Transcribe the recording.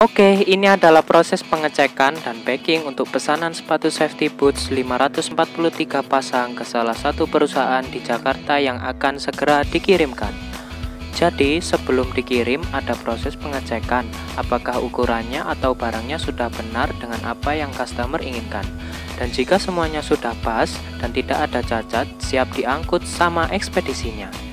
Oke, ini adalah proses pengecekan dan packing untuk pesanan sepatu safety boots 543 pasang ke salah satu perusahaan di Jakarta yang akan segera dikirimkan. Jadi, sebelum dikirim ada proses pengecekan apakah ukurannya atau barangnya sudah benar dengan apa yang customer inginkan. Dan jika semuanya sudah pas dan tidak ada cacat, siap diangkut sama ekspedisinya.